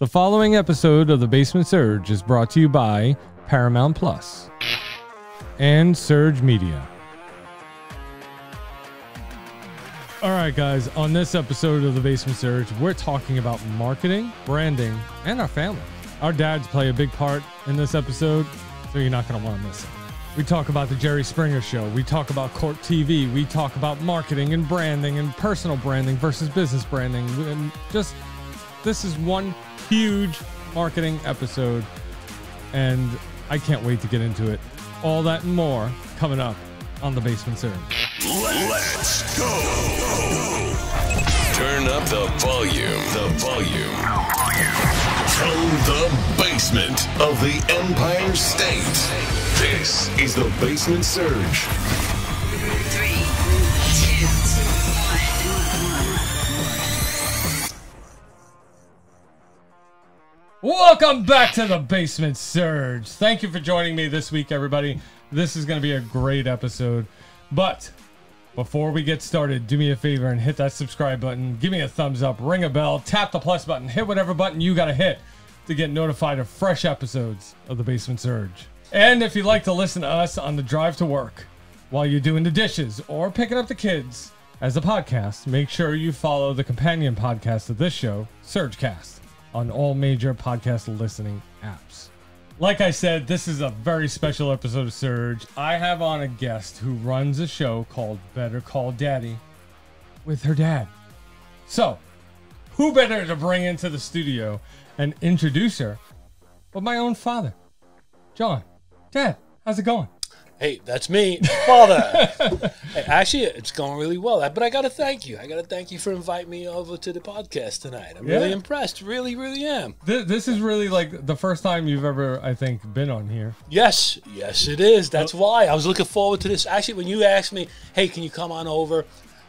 The following episode of The Basement Surge is brought to you by Paramount Plus and Surge Media. All right, guys, on this episode of The Basement Surge, we're talking about marketing, branding, and our family. Our dads play a big part in this episode, so you're not going to want to miss it. We talk about The Jerry Springer Show. We talk about Court TV. We talk about marketing and branding and personal branding versus business branding. And just, this is one huge marketing episode, and I can't wait to get into it. All that and more coming up on The Basement Surge. Let's go. Turn up the volume. From the basement of the Empire State, this is The Basement Surge. 3, 2, 1. Welcome back to The Basement Surge. Thank you for joining me this week, everybody. This is going to be a great episode. But before we get started, do me a favor and hit that subscribe button. Give me a thumbs up, ring a bell, tap the plus button, hit whatever button you got to hit to get notified of fresh episodes of The Basement Surge. And if you'd like to listen to us on the drive to work, while you're doing the dishes or picking up the kids as a podcast, make sure you follow the companion podcast of this show, Surgecast, on all major podcast listening apps. Like I said, this is a very special episode of Surge. I have on a guest who runs a show called Better Call Daddy with her dad. So, who better to bring into the studio and introduce her but my own father, John. Dad, how's it going? Hey, that's me, father. Hey, actually, it's going really well, but I got to thank you. I got to thank you for inviting me over to the podcast tonight. I'm really impressed. Really, really am. This is really like the first time you've ever, I think, been on here. Yes. Yes, it is. That's why I was looking forward to this. Actually, when you asked me, hey, can you come on over?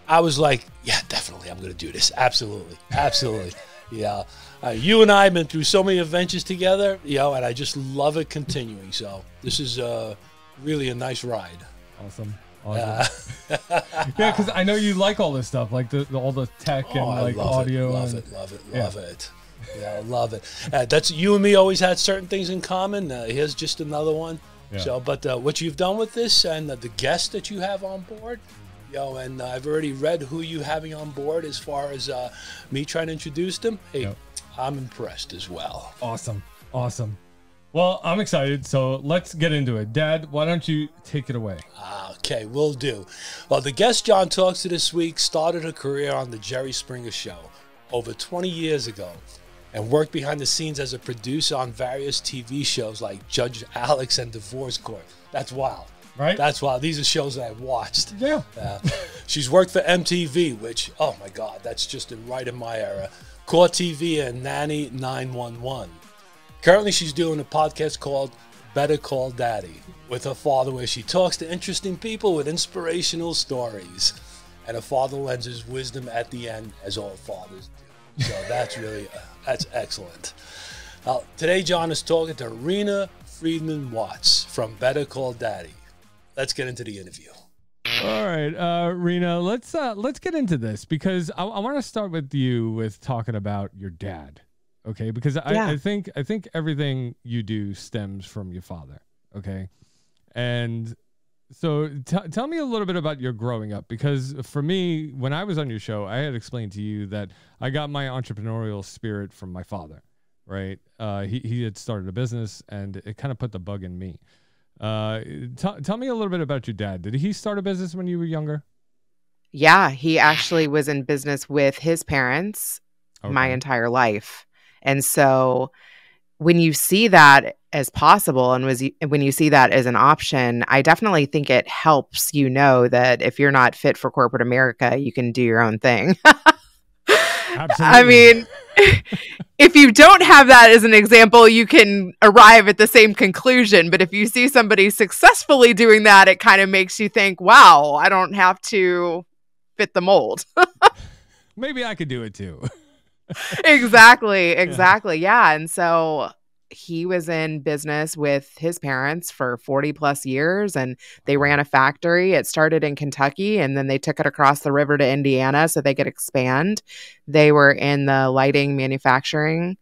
I was like, yeah, definitely. I'm going to do this. Absolutely. Absolutely. Yeah. You and I have been through so many adventures together, you know, and I just love it continuing. So this is really a nice ride. Awesome. Yeah, because I know you like all this stuff, like all the tech and like audio. Love it. Yeah, I love it. That's, you and me always had certain things in common. Here's just another one. Yeah. So, but what you've done with this and the guests that you have on board, yo, and I've already read who you having on board as far as me trying to introduce them. Hey, I'm impressed as well. Awesome. Awesome. Well, I'm excited, so let's get into it. Dad, why don't you take it away? Okay, will do. Well, the guest John talks to this week started her career on The Jerry Springer Show over 20 years ago and worked behind the scenes as a producer on various TV shows like Judge Alex and Divorce Court. That's wild. Right? That's why these are shows that I've watched. Yeah. She's worked for MTV, which, oh my God, that's just right in my era. Court TV and Nanny 9-1-1. Currently, she's doing a podcast called Better Call Daddy with her father, where she talks to interesting people with inspirational stories. And her father lends his wisdom at the end, as all fathers do. So that's really, that's excellent. Today, John is talking to Reena Friedman Watts from Better Call Daddy. Let's get into the interview. All right, Reena, let's get into this, because I want to start with you with talking about your dad, okay? Because I think everything you do stems from your father, okay? And so tell me a little bit about your growing up, because for me, when I was on your show, I had explained to you that I got my entrepreneurial spirit from my father, right? He had started a business, and it kind of put the bug in me. Tell me a little bit about your dad. Did he start a business when you were younger? Yeah, he actually was in business with his parents my entire life. And so when you see that as possible and when you see that as an option, I definitely think it helps you know that if you're not fit for corporate America, you can do your own thing. Absolutely. I mean, if you don't have that as an example, you can arrive at the same conclusion. But if you see somebody successfully doing that, it kind of makes you think, wow, I don't have to fit the mold. Maybe I could do it too. Exactly. Yeah. And so he was in business with his parents for 40 plus years, and they ran a factory. It started in Kentucky, and then they took it across the river to Indiana so they could expand. They were in the lighting manufacturing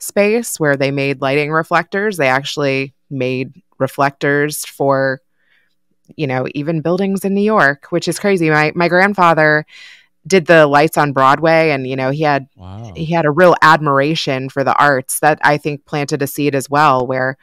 space where they made lighting reflectors. They actually made reflectors for, you know, even buildings in New York, which is crazy. My grandfather did the lights on Broadway, and, you know, he had a real admiration for the arts that I think planted a seed as well, where,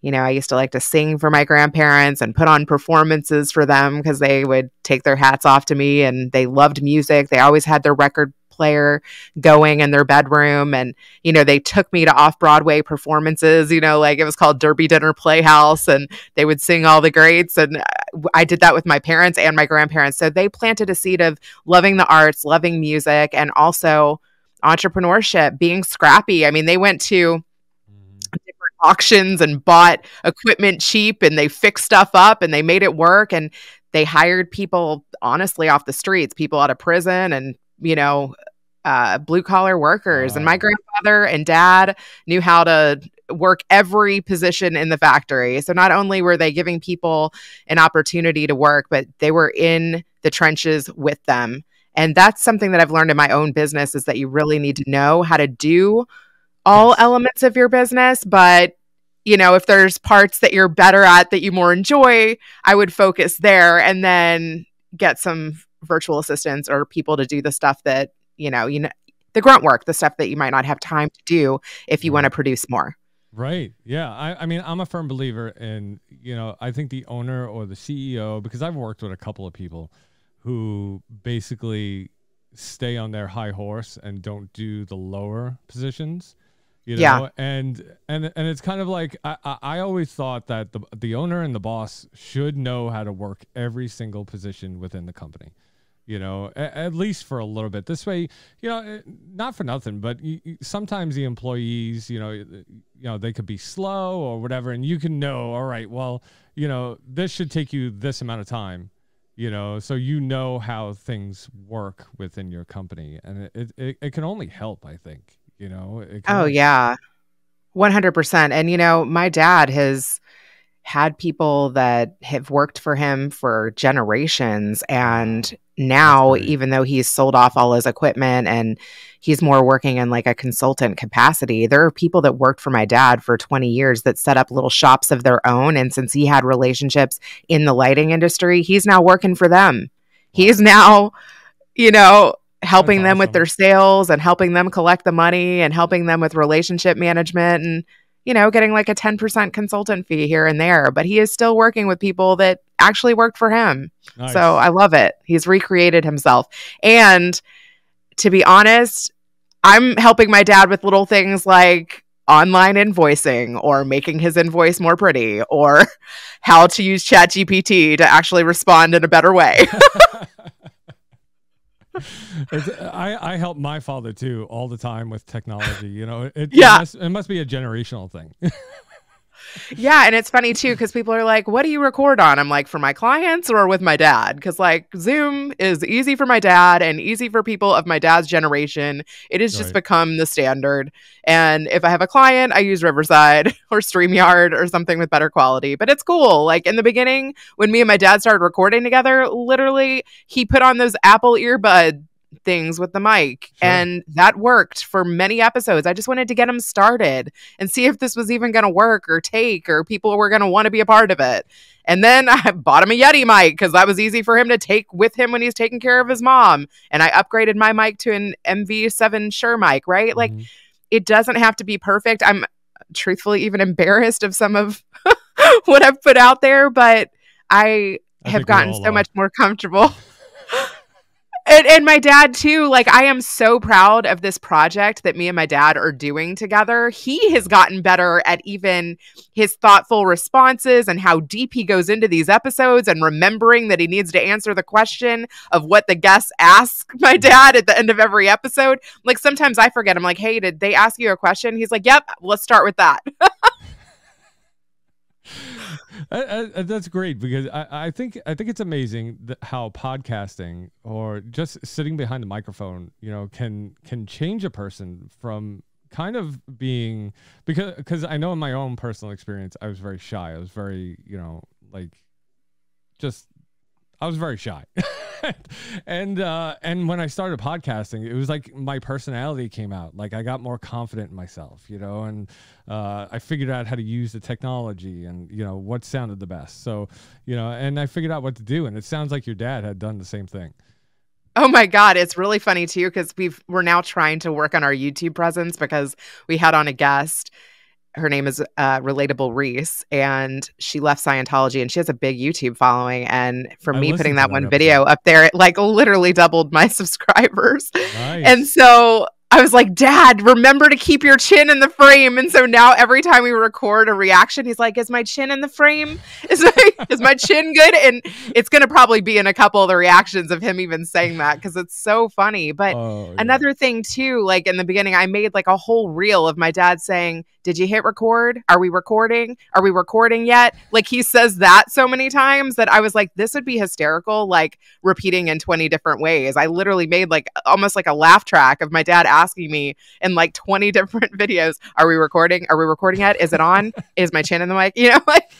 you know, I used to like to sing for my grandparents and put on performances for them because they would take their hats off to me, and they loved music. They always had their record player going in their bedroom. And, you know, they took me to off-Broadway performances, you know, like it was called Derby Dinner Playhouse, and they would sing all the greats. And I did that with my parents and my grandparents. So they planted a seed of loving the arts, loving music, and also entrepreneurship, being scrappy. I mean, they went to auctions and bought equipment cheap, and they fixed stuff up and they made it work, and they hired people honestly off the streets, people out of prison, and, you know, blue collar workers. Wow. And my grandfather and dad knew how to work every position in the factory. So not only were they giving people an opportunity to work, but they were in the trenches with them. And that's something that I've learned in my own business, is that you really need to know how to do all elements of your business. But, you know, if there's parts that you're better at that you more enjoy, I would focus there and then get some virtual assistants or people to do the stuff that, you know, the grunt work, the stuff that you might not have time to do if you want to produce more. Right. Yeah. I mean, I'm a firm believer in, you know, I think the owner or the CEO, because I've worked with a couple of people who basically stay on their high horse and don't do the lower positions. You know, yeah. And it's kind of like, I always thought that the owner and the boss should know how to work every single position within the company, you know, at least for a little bit. This way, you know, not for nothing, but sometimes the employees, you know, they could be slow or whatever, and you can know, all right, well, you know, this should take you this amount of time, you know, so you know how things work within your company, and it can only help, I think. You know, oh, yeah, 100%. And, you know, my dad has had people that have worked for him for generations. And now, even though he's sold off all his equipment and he's more working in like a consultant capacity, there are people that worked for my dad for 20 years that set up little shops of their own. And since he had relationships in the lighting industry, he's now working for them. He is now, you know, helping them with their sales and helping them collect the money and helping them with relationship management and, you know, getting like a 10% consultant fee here and there. But he is still working with people that actually worked for him. Nice. So I love it. He's recreated himself. And to be honest, I'm helping my dad with little things like online invoicing or making his invoice more pretty or how to use ChatGPT to actually respond in a better way. I help my father too all the time with technology, you know. It must be a generational thing. Yeah, and it's funny too, because people are like, what do you record on? I'm like, for my clients or with my dad? Because like Zoom is easy for my dad and easy for people of my dad's generation. It has just become the standard. And if I have a client, I use Riverside or StreamYard or something with better quality. But it's cool. Like in the beginning, when me and my dad started recording together, literally he put on those Apple earbud things with the mic, and that worked for many episodes. I just wanted to get them started and see if this was even going to work or take, or people were going to want to be a part of it. And then I bought him a Yeti mic because that was easy for him to take with him when he's taking care of his mom. And I upgraded my mic to an MV7 Shure mic, right? Like it doesn't have to be perfect. I'm truthfully even embarrassed of some of what I've put out there, but I have gotten so much more comfortable. And my dad, too, like, I am so proud of this project that me and my dad are doing together. He has gotten better at even his thoughtful responses and how deep he goes into these episodes and remembering that he needs to answer the question of what the guests ask my dad at the end of every episode. Like, sometimes I forget. I'm like, hey, did they ask you a question? He's like, yep, let's start with that. That's great, because I think it's amazing how podcasting or just sitting behind the microphone, you know, can change a person from kind of being, because I know in my own personal experience, I was very shy. I was very, you know, like just I was very shy. And when I started podcasting, it was like my personality came out. Like I got more confident in myself, you know, and I figured out how to use the technology and, you know, what sounded the best. So, you know, and I figured out what to do. And it sounds like your dad had done the same thing. Oh my God. It's really funny too, because we're now trying to work on our YouTube presence, because we had on a guest. Her name is Relatable Reese, and she left Scientology, and she has a big YouTube following. And for me putting that one video up there, it like literally doubled my subscribers. Nice. And so I was like, Dad, remember to keep your chin in the frame. And so now every time we record a reaction, he's like, is my chin in the frame? Is my chin good? And it's going to probably be in a couple of the reactions of him even saying that, because it's so funny. But another thing too, like in the beginning, I made like a whole reel of my dad saying, did you hit record? Are we recording? Are we recording yet? Like he says that so many times that I was like, this would be hysterical, like repeating in 20 different ways. I literally made like almost like a laugh track of my dad asking me in like 20 different videos, are we recording? Are we recording yet? Is it on? Is my chin in the mic? You know, like.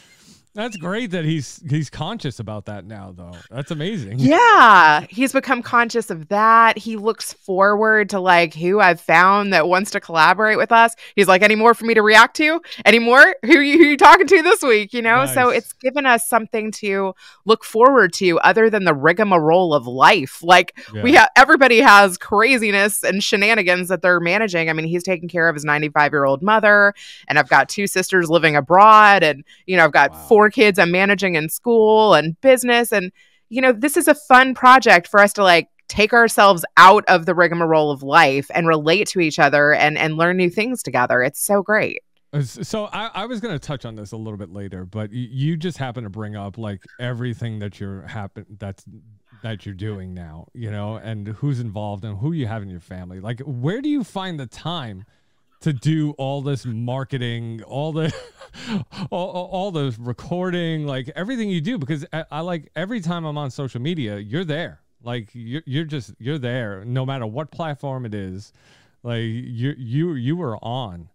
That's great that he's conscious about that now, though. That's amazing. Yeah, he's become conscious of that. He looks forward to like who I've found that wants to collaborate with us. He's like, any more for me to react to? Any more? Who you talking to this week? You know, nice. So it's given us something to look forward to other than the rigmarole of life. Like everybody has craziness and shenanigans that they're managing. I mean, he's taking care of his 95-year-old mother, and I've got 2 sisters living abroad, and you know, I've got 4 kids I'm managing in school and business. And, you know, this is a fun project for us to like take ourselves out of the rigmarole of life and relate to each other and learn new things together. It's so great. So I was going to touch on this a little bit later, but you just happen to bring up like everything that you're doing now, you know, and who's involved and who you have in your family. Like, where do you find the time to do all this marketing, all the recording, like everything you do? Because I like every time I'm on social media, you're there. Like you're there, no matter what platform it is. Like you were on.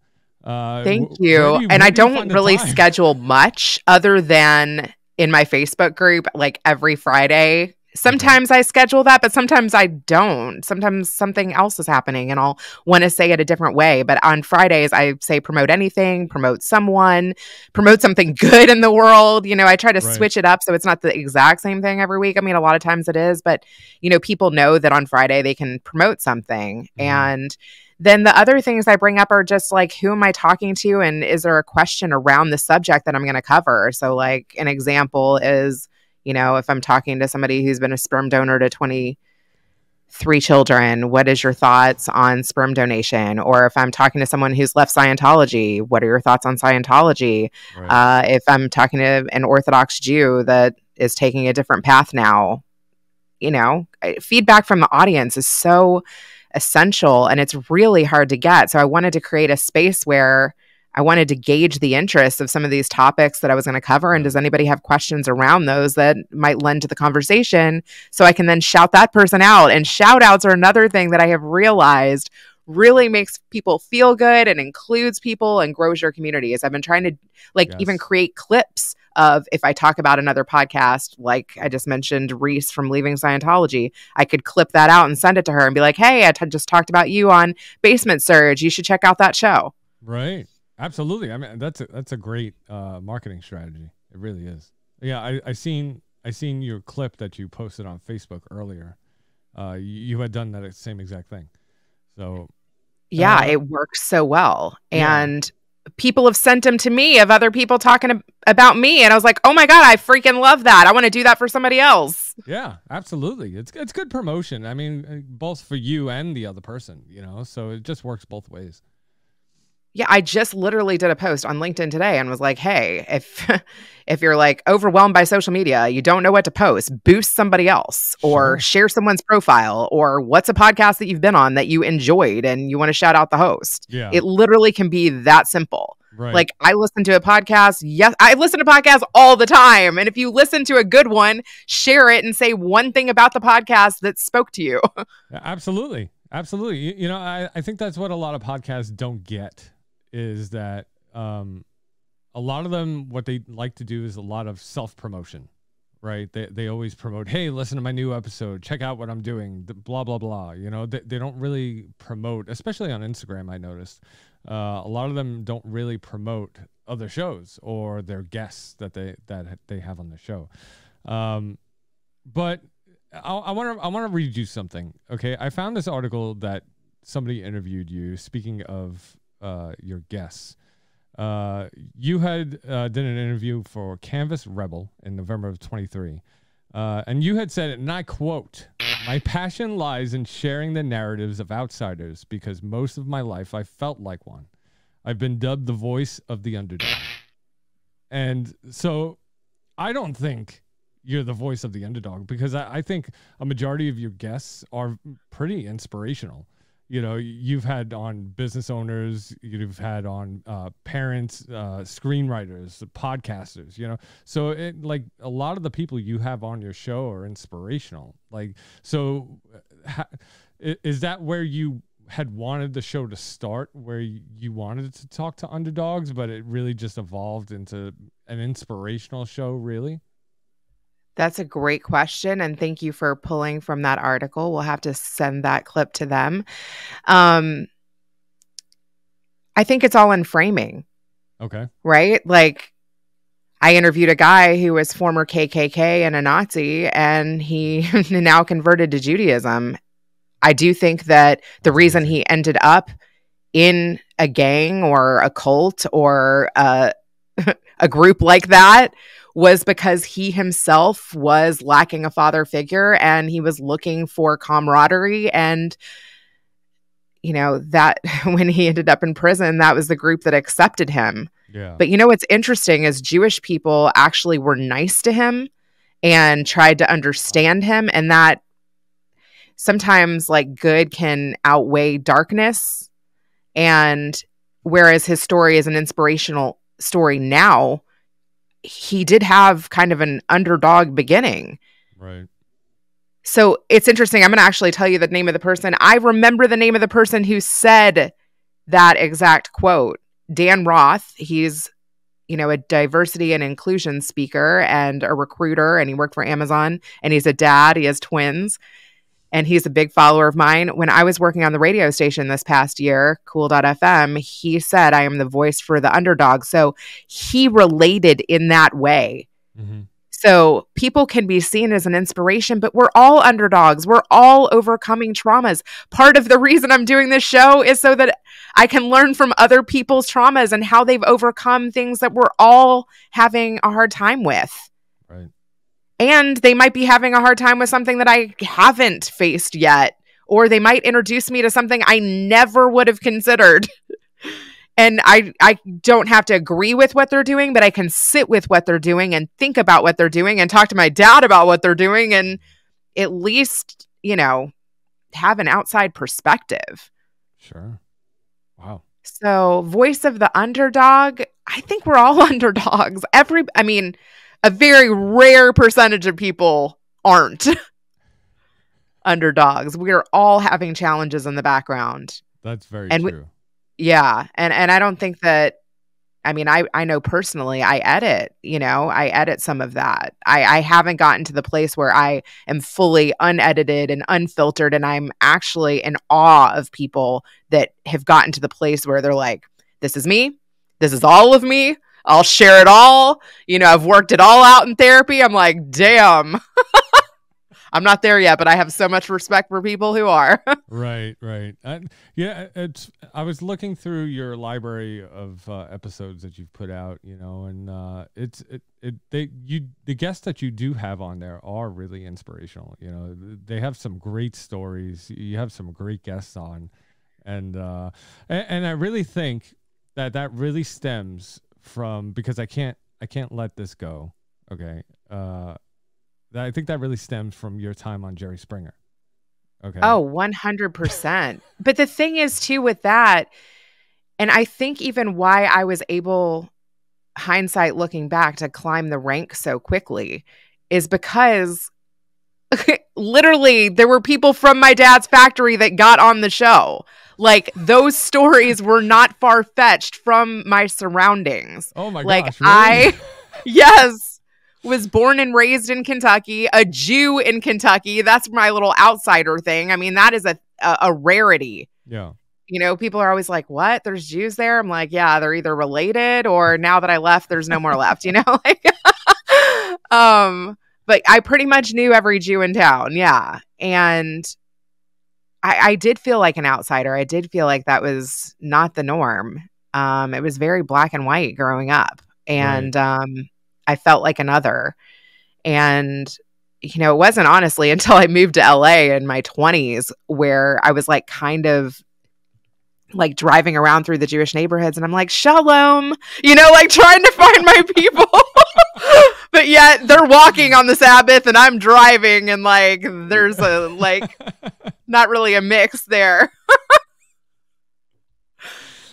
Thank you. And I don't really schedule much other than in my Facebook group, like every Friday. Sometimes I schedule that, but sometimes I don't. Sometimes something else is happening and I'll want to say it a different way. But on Fridays, I say promote anything, promote someone, promote something good in the world. You know, I try to switch it up so it's not the exact same thing every week. I mean, a lot of times it is, but, you know, people know that on Friday they can promote something. And then the other things I bring up are just like, who am I talking to? And is there a question around the subject that I'm going to cover? So like an example is, you know, if I'm talking to somebody who's been a sperm donor to 23 children, what is your thoughts on sperm donation? Or if I'm talking to someone who's left Scientology, what are your thoughts on Scientology? If I'm talking to an Orthodox Jew that is taking a different path now, you know, feedback from the audience is so essential and it's really hard to get. So I wanted to create a space where I wanted to gauge the interest of some of these topics that I was going to cover. And does anybody have questions around those that might lend to the conversation? So I can then shout that person out. And shout outs are another thing that I have realized really makes people feel good and includes people and grows your community. I've been trying to like even create clips of, if I talk about another podcast, like I just mentioned Reese from Leaving Scientology, I could clip that out and send it to her and be like, hey, I just talked about you on Basement Surge. You should check out that show. Right. Absolutely. I mean, that's a great marketing strategy. It really is. Yeah, I seen your clip that you posted on Facebook earlier. You had done that same exact thing. So yeah, it works so well. And people have sent them to me of other people talking about me, and I was like, oh my God, I freaking love that. I want to do that for somebody else. Yeah, absolutely. It's good promotion. I mean, both for you and the other person, you know, so it just works both ways. Yeah, I just literally did a post on LinkedIn today and was like, hey, if you're like overwhelmed by social media, you don't know what to post, boost somebody else or share someone's profile, or what's a podcast that you've been on that you enjoyed and you want to shout out the host. Yeah. It literally can be that simple. Right. Like I listen to a podcast. Yes, I listen to podcasts all the time. And if you listen to a good one, share it and say one thing about the podcast that spoke to you. Absolutely. Absolutely. You know, I think that's what a lot of podcasts don't get. Is that a lot of them, what they like to do is a lot of self-promotion, right? They always promote, hey, listen to my new episode, check out what I'm doing, blah, blah, blah. You know, they don't really promote, especially on Instagram, I noticed. A lot of them don't really promote other shows or their guests that they have on the show. But I want to read you something. Okay. I found this article that somebody interviewed you, speaking of your guests. You had did an interview for Canvas Rebel in November of 23, and you had said, and I quote, "My passion lies in sharing the narratives of outsiders because most of my life I felt like one. I've been dubbed the voice of the underdog." And so I don't think you're the voice of the underdog, because I think a majority of your guests are pretty inspirational. You know, you've had on business owners, you've had on parents, screenwriters, podcasters, you know. So, it, like, a lot of the people you have on your show are inspirational. Like, so is that where you had wanted the show to start, where you wanted to talk to underdogs, but it really just evolved into an inspirational show, really? That's a great question, and thank you for pulling from that article. We'll have to send that clip to them. I think it's all in framing. Okay. Right? Like, I interviewed a guy who was former KKK and a Nazi, and he now converted to Judaism. I do think that the reason he ended up in a gang or a cult or a group like that was because he himself was lacking a father figure, and he was looking for camaraderie. And, you know, that when he ended up in prison, that was the group that accepted him. Yeah. But, you know, what's interesting is Jewish people actually were nice to him and tried to understand him. And that sometimes, like, good can outweigh darkness. And whereas his story is an inspirational story now, he did have kind of an underdog beginning. Right. So it's interesting. I'm going to actually tell you the name of the person. I remember the name of the person who said that exact quote, Dan Roth. He's, you know, a diversity and inclusion speaker and a recruiter, and he worked for Amazon, and he's a dad. He has twins, and he's a big follower of mine. When I was working on the radio station this past year, cool.fm, he said, "I am the voice for the underdog." So he related in that way. Mm-hmm. So people can be seen as an inspiration, but we're all underdogs. We're all overcoming traumas. Part of the reason I'm doing this show is so that I can learn from other people's traumas and how they've overcome things that we're all having a hard time with. Right. And they might be having a hard time with something that I haven't faced yet, or they might introduce me to something I never would have considered. And I don't have to agree with what they're doing, but I can sit with what they're doing and think about what they're doing and talk to my dad about what they're doing and at least, you know, have an outside perspective. Sure. Wow. So, voice of the underdog, I think we're all underdogs. I mean, a very rare percentage of people aren't underdogs. We are all having challenges in the background. That's very true. Yeah. And I don't think that, I mean, I know personally I edit, you know, I edit some of that. I haven't gotten to the place where I am fully unedited and unfiltered. And I'm actually in awe of people that have gotten to the place where they're like, this is me. This is all of me. I'll share it all. You know, I've worked it all out in therapy. I'm like, damn, I'm not there yet, but I have so much respect for people who are. Right, right. Yeah, I was looking through your library of episodes that you've put out, you know, and the guests that you do have on there are really inspirational. You know, they have some great stories. You have some great guests on, and I really think that really stems from, because I can't let this go. Okay. I think that really stems from your time on Jerry Springer. Okay. Oh, 100%. But the thing is too, with that, and I think even why I was able, hindsight looking back, to climb the rank so quickly is because literally there were people from my dad's factory that got on the show. Like, those stories were not far-fetched from my surroundings. Oh my gosh, really? Yes. was born and raised in Kentucky, a Jew in Kentucky. That's my little outsider thing. I mean, that is a rarity. Yeah. You know, people are always like, what? There's Jews there? I'm like, yeah, they're either related or now that I left, there's no more left, you know? Like, but I pretty much knew every Jew in town. Yeah. And I did feel like an outsider. I did feel like that was not the norm. It was very black and white growing up. And right. I felt like another. And you know, it wasn't honestly until I moved to LA in my 20s where I was like kind of like driving around through the Jewish neighborhoods and I'm like, shalom, you know, like trying to find my people. But yet they're walking on the Sabbath and I'm driving and like there's a like not really a mix there.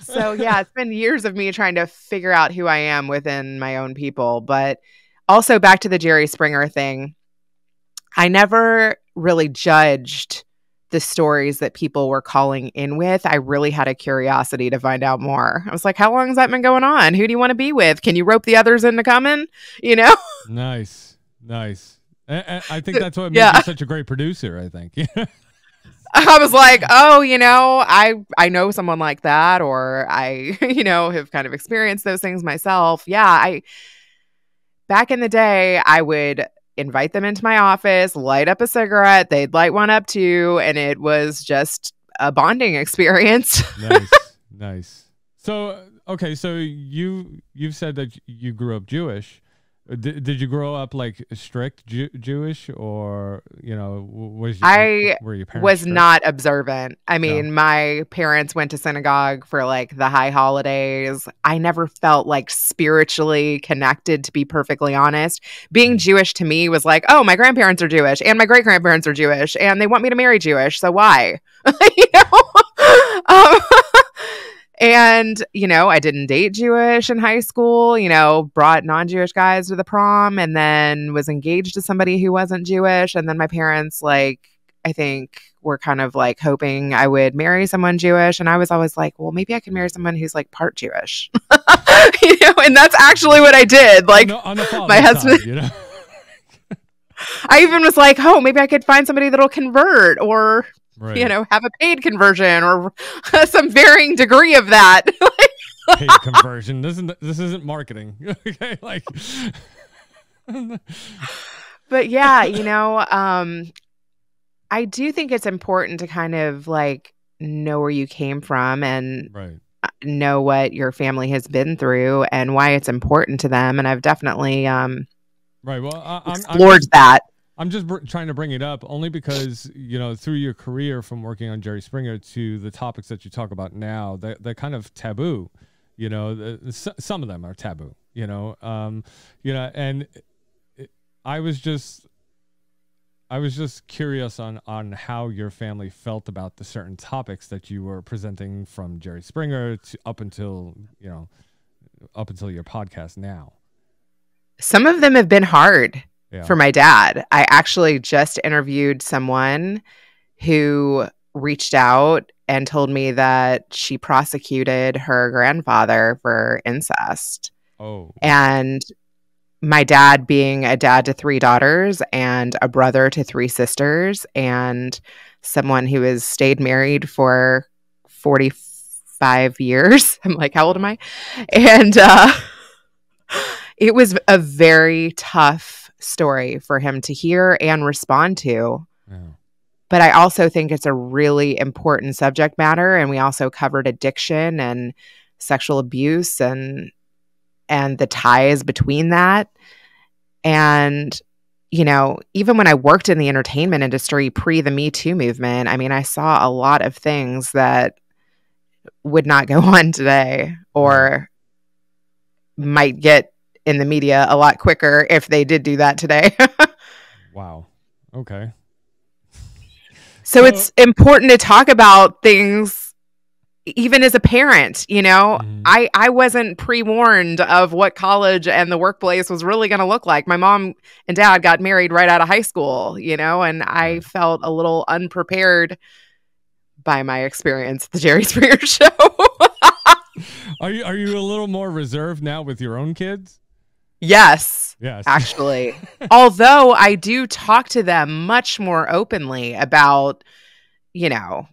So yeah, it's been years of me trying to figure out who I am within my own people. But also back to the Jerry Springer thing, I never really judged the stories that people were calling in with. I really had a curiosity to find out more. I was like, how long has that been going on? Who do you want to be with? Can you rope the others into coming? You know? Nice. Nice. I think that's what made you such a great producer, I think. I was like, oh, you know, I know someone like that, or I, you know, have kind of experienced those things myself. Yeah. Back in the day, I would invite them into my office, light up a cigarette, they'd light one up too, and it was just a bonding experience. Nice, nice. So, okay, so you've said that you grew up Jewish. Did you grow up like strict Jewish, or you know, were your parents strict? Not observant. I mean, my parents went to synagogue for like the high holidays. I never felt like spiritually connected, to be perfectly honest. Being Jewish to me was like, oh, my grandparents are Jewish and my great grandparents are Jewish and they want me to marry Jewish, so why? You know. And, you know, I didn't date Jewish in high school, you know, brought non-Jewish guys to the prom and then was engaged to somebody who wasn't Jewish. And then my parents, like, I think were kind of like hoping I would marry someone Jewish. And I was always like, well, maybe I can marry someone who's like part Jewish. You know, and that's actually what I did. Like on the my husband, side, you know? I even was like, oh, maybe I could find somebody that'll convert or... Right. You know, have a paid conversion or some varying degree of that. Paid conversion. This isn't marketing. Okay, like. But yeah, you know, I do think it's important to kind of like know where you came from and right. know what your family has been through and why it's important to them. And I've definitely right. Well, explored that. I'm just trying to bring it up only because, you know, through your career from working on Jerry Springer to the topics that you talk about now, they're kind of taboo, you know, some of them are taboo, you know, and I was just curious on how your family felt about the certain topics that you were presenting from Jerry Springer to up until your podcast now. Some of them have been hard. Yeah. For my dad. I actually just interviewed someone who reached out and told me that she prosecuted her grandfather for incest. Oh. And my dad being a dad to 3 daughters and a brother to 3 sisters and someone who has stayed married for 45 years. I'm like, how old am I? And it was a very tough story for him to hear and respond to. Yeah. But I also think it's a really important subject matter. And we also covered addiction and sexual abuse and the ties between that. And, you know, even when I worked in the entertainment industry pre the Me Too movement, I mean, I saw a lot of things that would not go on today or might get in the media a lot quicker if they did do that today. Wow. Okay. So it's important to talk about things even as a parent, you know. Mm-hmm. I wasn't pre-warned of what college and the workplace was really going to look like. My mom and dad got married right out of high school, you know, and I felt a little unprepared by my experience at the Jerry Springer Show. Are you a little more reserved now with your own kids? Yes. yes, actually. Although I do talk to them much more openly about, you know,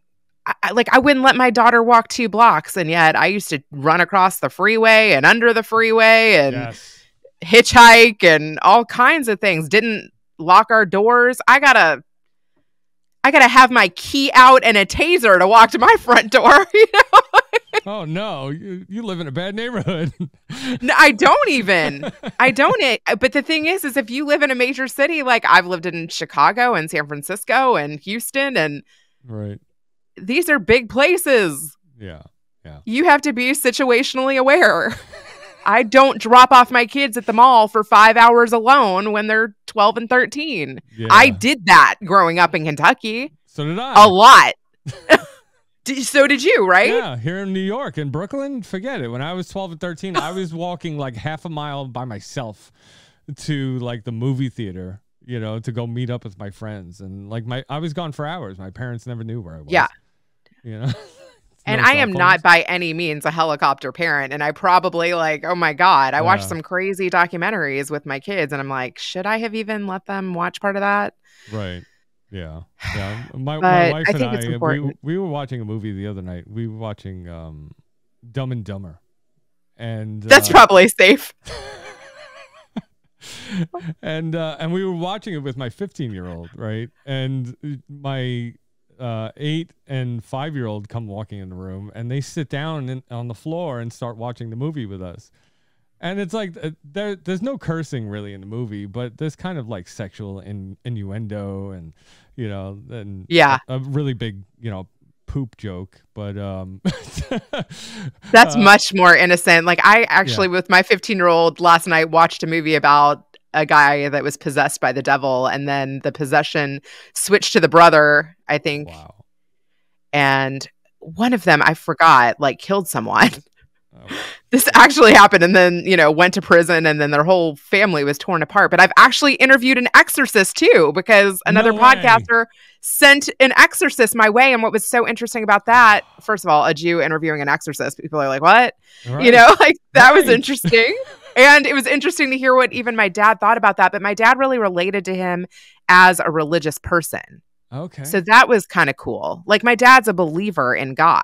I wouldn't let my daughter walk 2 blocks. And yet I used to run across the freeway and under the freeway and yes, hitchhike and all kinds of things. Didn't lock our doors. I gotta have my key out and a taser to walk to my front door. You know? Oh no, you live in a bad neighborhood. No, I don't even. I don't. But the thing is if you live in a major city, like I've lived in Chicago and San Francisco and Houston, and right, these are big places. Yeah, yeah. You have to be situationally aware. I don't drop off my kids at the mall for 5 hours alone when they're 12 and 13. Yeah. I did that growing up in Kentucky. So did I. A lot. So did you, right? Yeah, here in New York, in Brooklyn, forget it. When I was 12 and 13, I was walking like half a mile by myself to like the movie theater, you know, to go meet up with my friends. And like I was gone for hours. My parents never knew where I was. Yeah. You know? And I am not by any means a helicopter parent. And I probably like, oh my God, I watched some crazy documentaries with my kids. And I'm like, should I have even let them watch part of that? Right. Yeah. Yeah. My wife and I, we were watching a movie the other night. We were watching Dumb and Dumber. And that's probably safe. And we were watching it with my 15-year-old. Right. And my 8- and 5-year-old come walking in the room, and they sit down on the floor and start watching the movie with us. And it's like there's no cursing really in the movie, but there's kind of like sexual innuendo and, you know, and yeah, a really big, you know, poop joke. But that's much more innocent. Like I actually with my 15-year-old last night watched a movie about a guy that was possessed by the devil, and then the possession switched to the brother, I think. Wow. And one of them, I forgot, like killed someone. Oh. This actually happened, and then, you know, went to prison, and then their whole family was torn apart. But I've actually interviewed an exorcist too, because another podcaster sent an exorcist my way. And what was so interesting about that, first of all, a Jew interviewing an exorcist, people are like, what? Right. You know, like that was interesting. And it was interesting to hear what even my dad thought about that. But my dad really related to him as a religious person. Okay. So that was kind of cool. Like my dad's a believer in God.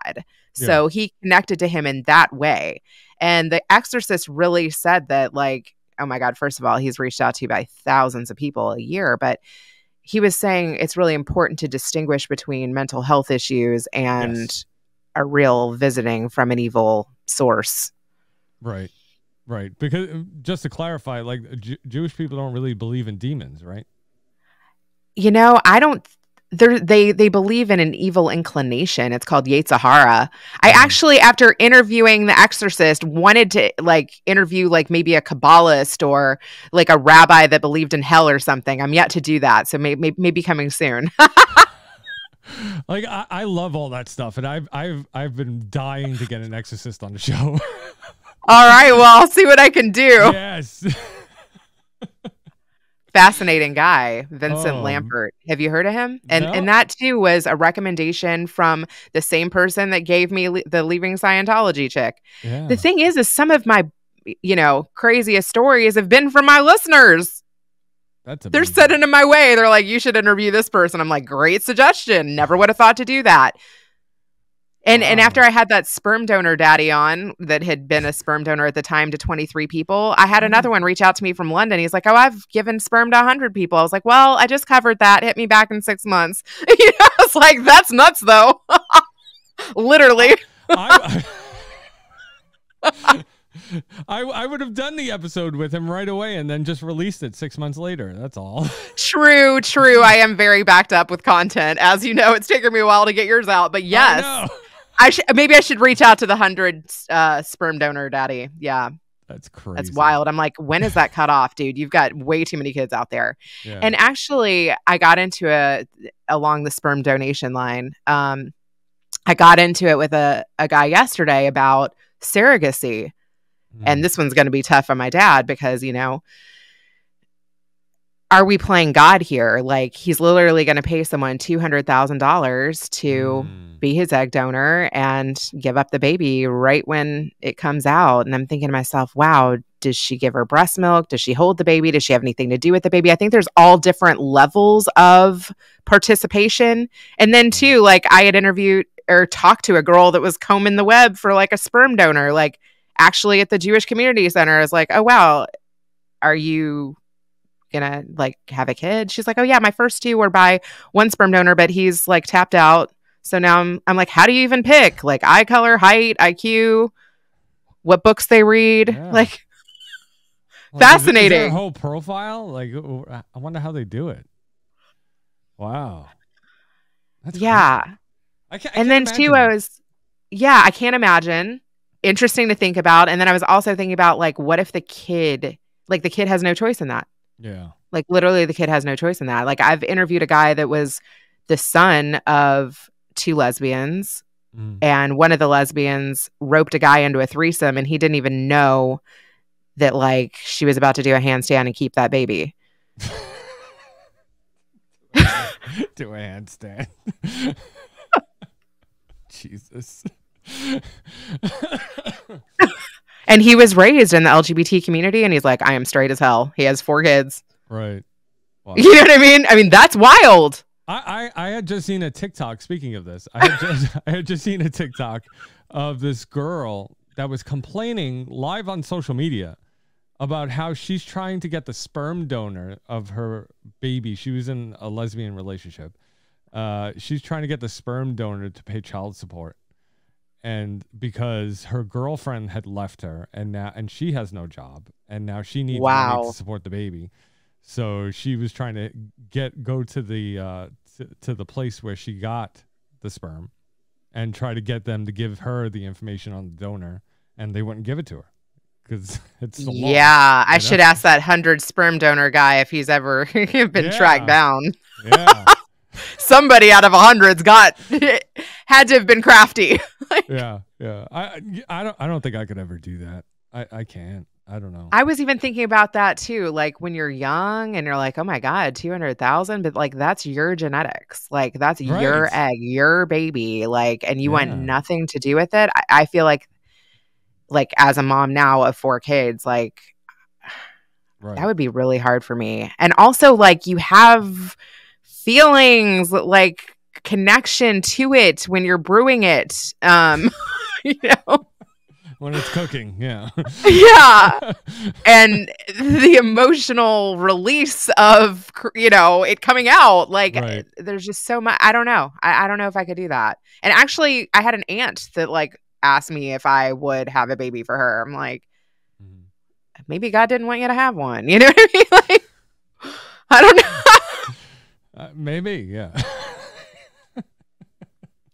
Yeah. So he connected to him in that way. And the exorcist really said that, like, oh my God, first of all, he's reached out to by thousands of people a year. But he was saying it's really important to distinguish between mental health issues and yes, a real visiting from an evil source. Right. Right, because just to clarify, like Jewish people don't really believe in demons, right? You know, I don't. They believe in an evil inclination. It's called Yetzahara. I actually, after interviewing the exorcist, wanted to like interview like maybe a Kabbalist or like a rabbi that believed in hell or something. I'm yet to do that, so maybe coming soon. Like I love all that stuff, and I've been dying to get an exorcist on the show. All right, well, I'll see what I can do. Yes. Fascinating guy, Vincent Lampert. Have you heard of him? And that, too, was a recommendation from the same person that gave me the Leaving Scientology chick. Yeah. The thing is some of my, you know, craziest stories have been from my listeners. That's amazing. They're sending in my way. They're like, you should interview this person. I'm like, great suggestion. Never would have thought to do that. And after I had that sperm donor daddy on that had been a sperm donor at the time to 23 people, I had another one reach out to me from London. He's like, oh, I've given sperm to 100 people. I was like, well, I just covered that. Hit me back in 6 months. You know, I was like, that's nuts, though. Literally. I would have done the episode with him right away and then just released it 6 months later. That's all. True, true. I am very backed up with content. As you know, it's taken me a while to get yours out. But yes. Oh, no. Maybe I should reach out to the 100 sperm donor daddy. Yeah. That's crazy. That's wild. I'm like, when is that cut off, dude? You've got way too many kids out there. Yeah. And actually, I got into it along the sperm donation line. I got into it with a guy yesterday about surrogacy. Mm. And this one's going to be tough on my dad because, you know, are we playing God here? Like, he's literally going to pay someone $200,000 to be his egg donor and give up the baby right when it comes out. And I'm thinking to myself, wow, Does she give her breast milk? Does she hold the baby? Does she have anything to do with the baby? I think there's all different levels of participation. And then too, like I had interviewed or talked to a girl that was combing the web for like a sperm donor, like actually at the Jewish Community Center. I was like, oh, wow, are you gonna like have a kid? She's like, oh yeah, my first two were by one sperm donor, but he's like tapped out. So now I'm like, how do you even pick like eye color, height, IQ, what books they read? Yeah. Like, well, fascinating. Is there a whole profile? Like, I wonder how they do it. Wow. That's yeah. Crazy. I can't then imagine. Too, I was, yeah, I can't imagine. Interesting to think about. And then I was also thinking about like, what if the kid, like the kid has no choice in that? Yeah. Like literally the kid has no choice in that. Like I've interviewed a guy that was the son of two lesbians, and one of the lesbians roped a guy into a threesome, and he didn't even know that like she was about to do a handstand and keep that baby. Do a handstand. Jesus. And he was raised in the LGBT community, and he's like, I am straight as hell. He has four kids. Right. Wow. You know what I mean? I mean, that's wild. I had just seen a TikTok. Speaking of this, I had just seen a TikTok of this girl that was complaining live on social media about how she's trying to get the sperm donor of her baby. She was in a lesbian relationship. She's trying to get the sperm donor to pay child support, and because her girlfriend had left her, and she has no job, and now she needs money to support the baby. So she was trying to go to the to the place where she got the sperm and try to get them to give her the information on the donor, and they wouldn't give it to her because it's so long. Yeah, I should ask that 100 sperm donor guy if he's ever been tracked down. Yeah. Somebody out of 100's got had to have been crafty. Like, yeah. I don't think I could ever do that. I can't. I don't know. I was even thinking about that too. Like when you're young and you're like, oh my God, 200,000, but like, that's your genetics. Like that's your egg, your baby, like, and you want nothing to do with it. I feel like as a mom now of four kids, like that would be really hard for me. And also like you have feelings, like connection to it when you're brewing it. You know, when it's cooking, yeah. Yeah. And the emotional release of, you know, it coming out. Like, there's just so much. I don't know. I don't know if I could do that. And actually, I had an aunt that, like, asked me if I would have a baby for her. I'm like, maybe God didn't want you to have one. You know what I mean? Like, I don't know. Maybe, yeah.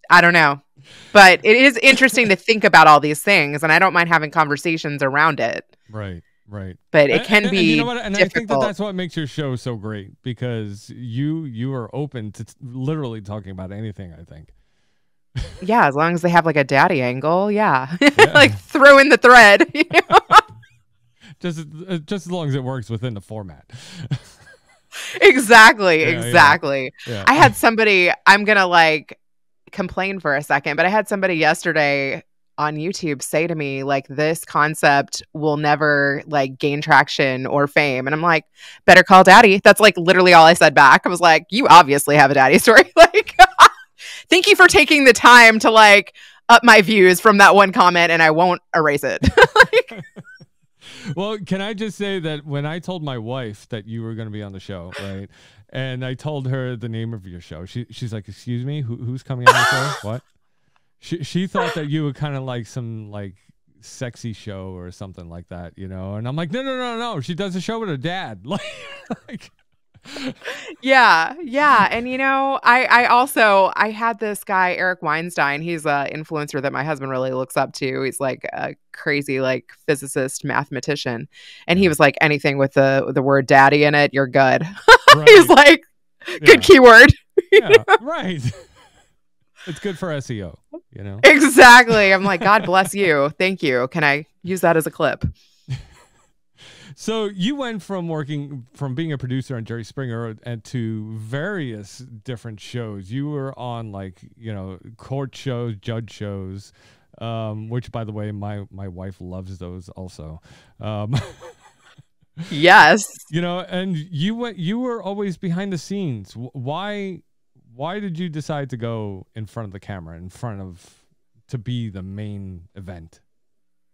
I don't know. But it is interesting to think about all these things, and I don't mind having conversations around it. Right. But it can be you know what? And difficult. I think that's what makes your show so great, because you are open to literally talking about anything, I think. Yeah, as long as they have like a daddy angle, like throw in the thread. You know? just as long as it works within the format. Exactly. Yeah. I had somebody, I'm going to like complain for a second, but I had somebody yesterday on YouTube say to me like, this concept will never like gain traction or fame, and I'm like, Better Call Daddy. That's like literally all I said back. I was like, you obviously have a daddy story. Like, thank you for taking the time to like up my views from that one comment, and I won't erase it. Like, well, can I just say that when I told my wife that you were going to be on the show, right, and I told her the name of your show, she's like, excuse me, who's coming on the show? What? She thought that you were kind of like some like sexy show or something like that, you know? And I'm like, no. She does a show with her dad. Like, yeah. And you know, I had this guy, Eric Weinstein. He's an influencer that my husband really looks up to. He's like a crazy, like physicist, mathematician. And he was like, anything with the word daddy in it, you're good. Right. He's like, good keyword. Yeah, right. It's good for SEO, you know? Exactly. I'm like, God bless you. Thank you. Can I use that as a clip? So you went from being a producer on Jerry Springer and to various different shows. You were on like, you know, court shows, judge shows, Which, by the way, my wife loves those also. Yes. You know, and you were always behind the scenes. Why did you decide to go in front of the camera, to be the main event?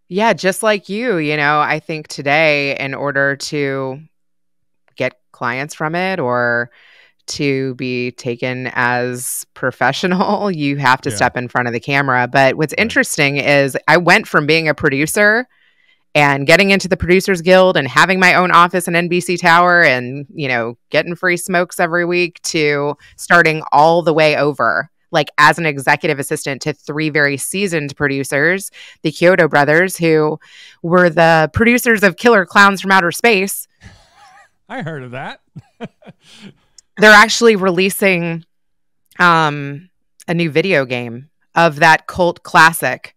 Yeah, just like you, you know, I think today, in order to get clients from it or to be taken as professional, you have to step in front of the camera. But what's interesting is I went from being a producer and getting into the Producers Guild and having my own office in NBC Tower and, you know, getting free smokes every week to starting all the way over, like as an executive assistant to three very seasoned producers, the Kyoto Brothers, who were the producers of Killer Clowns from Outer Space. I heard of that. They're actually releasing a new video game of that cult classic.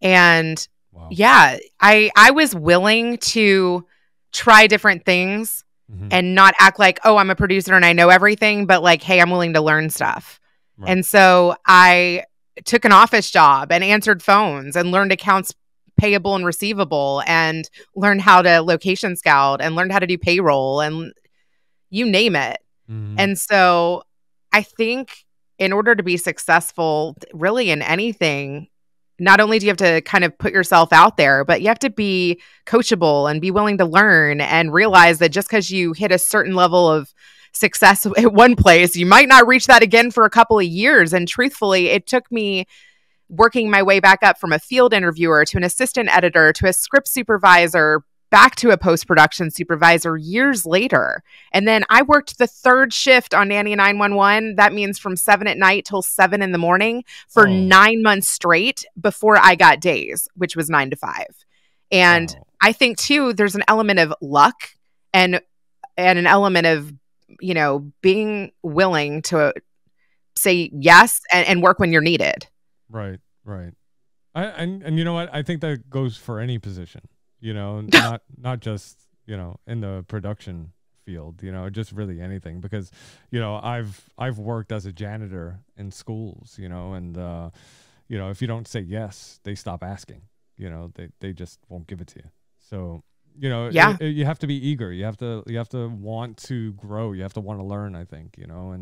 And wow. Yeah, I was willing to try different things and not act like, oh, I'm a producer and I know everything, but like, hey, I'm willing to learn stuff. Right. And so I took an office job and answered phones and learned accounts payable and receivable and learned how to location scout and learned how to do payroll and you name it. And so I think in order to be successful really in anything, not only do you have to kind of put yourself out there, but you have to be coachable and be willing to learn and realize that just because you hit a certain level of success at one place, you might not reach that again for a couple of years. And truthfully, it took me working my way back up from a field interviewer to an assistant editor to a script supervisor back to a post-production supervisor years later. And then I worked the third shift on Nanny 9-1-1. That means from 7 at night till 7 in the morning for 9 months straight before I got days, which was 9 to 5. And I think too, there's an element of luck and an element of, you know, being willing to say yes and work when you're needed. Right, right. And you know what? I think that goes for any position, you know, not just, you know, in the production field, you know, just really anything, because, you know, I've worked as a janitor in schools, you know, and, you know, if you don't say yes, they stop asking, you know, they just won't give it to you. So, you know, you have to be eager. You have to want to grow. You have to want to learn, I think, you know,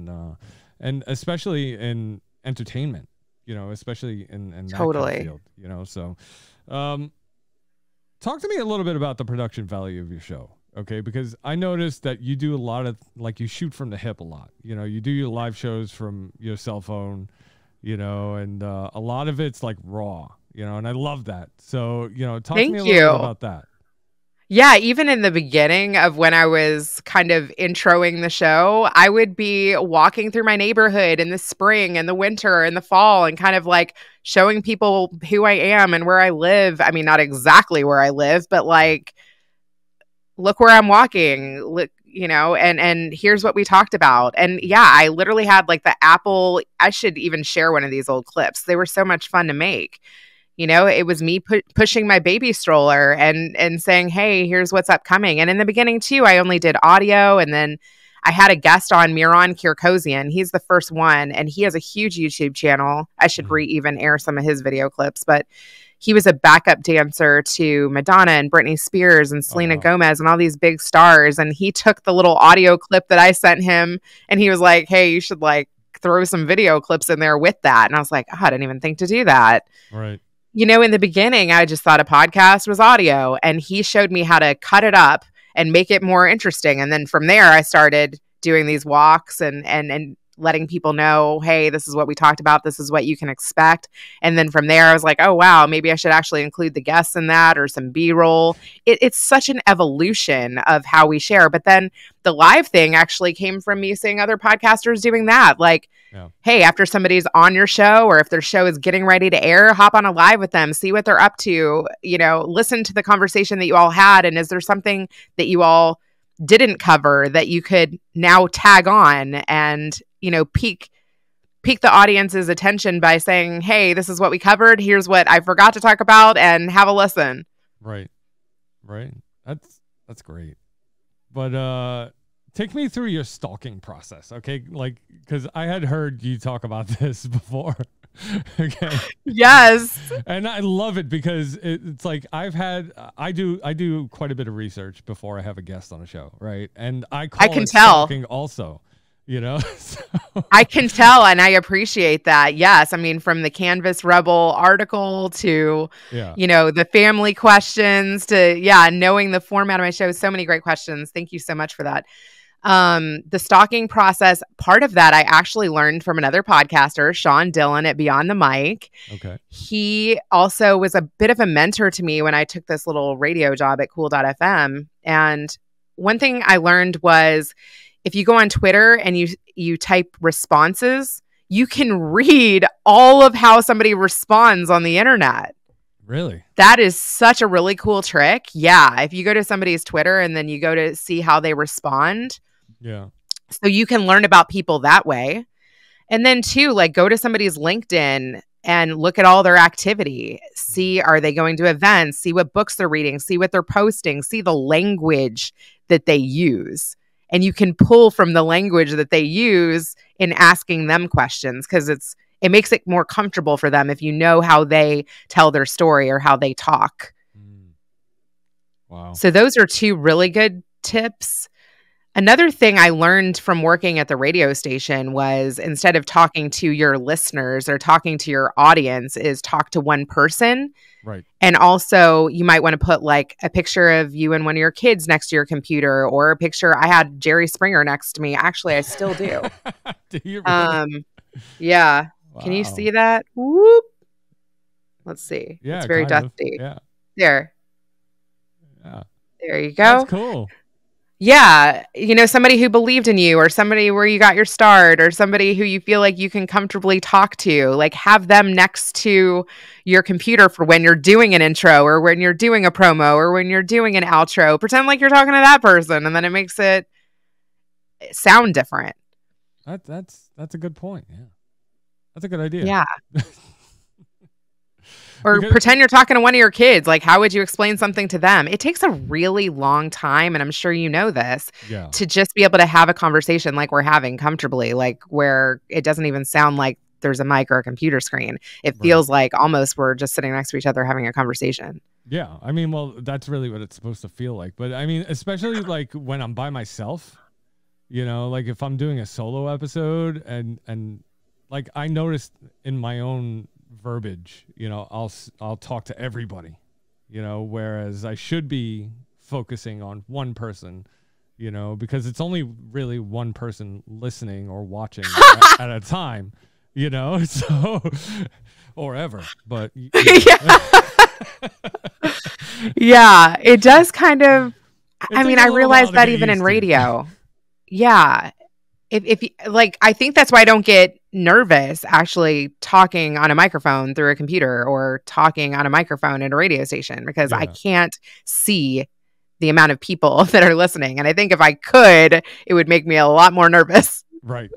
and especially in entertainment, you know, especially in that kind of field, you know, so, talk to me a little bit about the production value of your show. Okay. Because I noticed that you do a lot of, like, you shoot from the hip a lot, you know, you do your live shows from your cell phone, you know, and, a lot of it's like raw, you know, and I love that. So, you know, talk to me a little bit about that. Yeah, even in the beginning of when I was kind of introing the show, I would be walking through my neighborhood in the spring and the winter and the fall and kind of like showing people who I am and where I live. I mean, not exactly where I live, but like, look where I'm walking, look, you know, and here's what we talked about. And yeah, I literally had like the Apple. I should even share one of these old clips. They were so much fun to make. You know, it was me pushing my baby stroller and saying, hey, here's what's upcoming. And in the beginning, too, I only did audio. And then I had a guest on, Miran Kirkosian. He's the first one. And he has a huge YouTube channel. I should re-even air some of his video clips. But he was a backup dancer to Madonna and Britney Spears and Selena Gomez and all these big stars. And he took the little audio clip that I sent him. And he was like, hey, you should, like, throw some video clips in there with that. And I was like, oh, I didn't even think to do that. Right. You know, in the beginning, I just thought a podcast was audio, and he showed me how to cut it up and make it more interesting. And then from there, I started doing these walks and letting people know, hey, this is what we talked about. This is what you can expect. And then from there, I was like, oh, wow, maybe I should actually include the guests in that or some B-roll. It's such an evolution of how we share. But then the live thing actually came from me seeing other podcasters doing that. Like, hey, after somebody's on your show or if their show is getting ready to air, hop on a live with them, see what they're up to, you know, listen to the conversation that you all had. And is there something that you all didn't cover that you could now tag on and, you know, pique the audience's attention by saying, hey, this is what we covered. Here's what I forgot to talk about and have a listen. Right. Right. That's great. But, take me through your stalking process, okay? Like, because I had heard you talk about this before. Okay. Yes. And I love it because it's like I do quite a bit of research before I have a guest on a show, right? And I can tell. Also, you know, so. I can tell, and I appreciate that. Yes, I mean, from the Canvas Rebel article to, yeah, you know, the family questions to, yeah, knowing the format of my show. So many great questions. Thank you so much for that. The stalking process, part of that I actually learned from another podcaster, Sean Dillon at Beyond the Mic. Okay. He also was a bit of a mentor to me when I took this little radio job at cool.fm. And one thing I learned was if you go on Twitter and you type responses, you can read all of how somebody responds on the internet. Really? That is such a really cool trick. Yeah. If you go to somebody's Twitter and then you go to see how they respond. Yeah. So you can learn about people that way. And then too, like, go to somebody's LinkedIn and look at all their activity. See, are they going to events? See what books they're reading, see what they're posting, see the language that they use. And you can pull from the language that they use in asking them questions, because it makes it more comfortable for them if you know how they tell their story or how they talk. Wow. So those are two really good tips. Another thing I learned from working at the radio station was, instead of talking to your listeners or talking to your audience, is talk to one person. Right. And also you might want to put like a picture of you and one of your kids next to your computer, or a picture. I had Jerry Springer next to me. Actually, I still do. Do you really? Yeah. Wow. Can you see that? Whoop. Let's see. Yeah, it's very dusty. Yeah. There. Yeah. There you go. That's cool. Yeah. You know, somebody who believed in you, or somebody where you got your start, or somebody who you feel like you can comfortably talk to, like have them next to your computer for when you're doing an intro, or when you're doing a promo, or when you're doing an outro. Pretend like you're talking to that person, and then it makes it sound different. That's a good point. Yeah. That's a good idea. Yeah. Or pretend you're talking to one of your kids. Like, how would you explain something to them? It takes a really long time, and I'm sure you know this, yeah, to just be able to have a conversation like we're having comfortably, like where it doesn't even sound like there's a mic or a computer screen. It feels like almost we're just sitting next to each other having a conversation. Yeah. I mean, well, that's really what it's supposed to feel like. But I mean, especially like when I'm by myself, you know, like if I'm doing a solo episode and like I noticed in my own verbiage, you know, I'll talk to everybody, you know, whereas I should be focusing on one person, you know, because it's only really one person listening or watching at a time, you know, so, or ever, but you know. Yeah. Yeah, it does kind of, I mean, I realized that even in radio. Yeah. If you, like, I think that's why I don't get nervous actually talking on a microphone through a computer, or talking on a microphone at a radio station, because yeah, I can't see the amount of people that are listening. And I think if I could, it would make me a lot more nervous. Right.